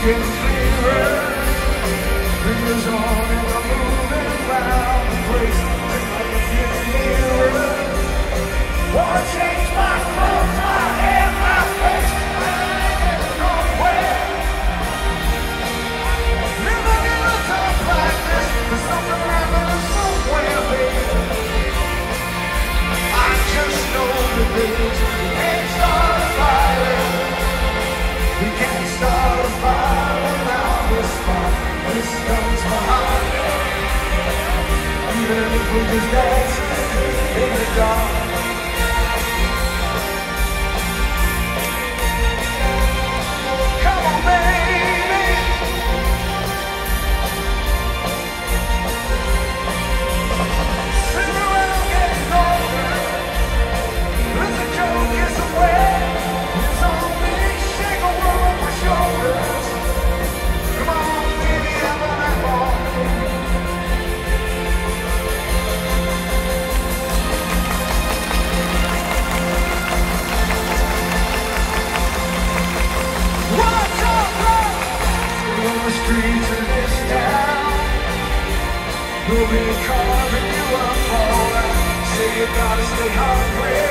can see her fingers on and I'm moving around the place. And I can hear her. Wanna change my clothes, my hair, my face. I ain't nowhere. I've never been a talk like this. There's something happening somewhere, baby. I just know the things we can't start a fire. We can't start a fire without this spark. When it comes behind, even if we just dance in the dark. Streets of this town, we'll be carving you up all night. Say you gotta stay hungry.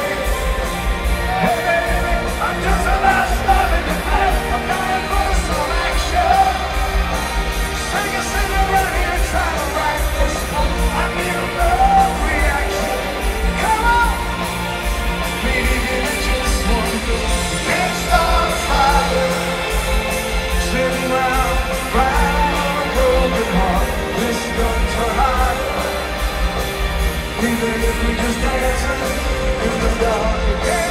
Hey baby, I'm just a last love in your past. I'm dying for some action. Sing a singer right here and try to write this song. I need a love reaction. Come on, baby, give me just one thing. Can't start a fire. Sitting around. Even if we just dance in the dark.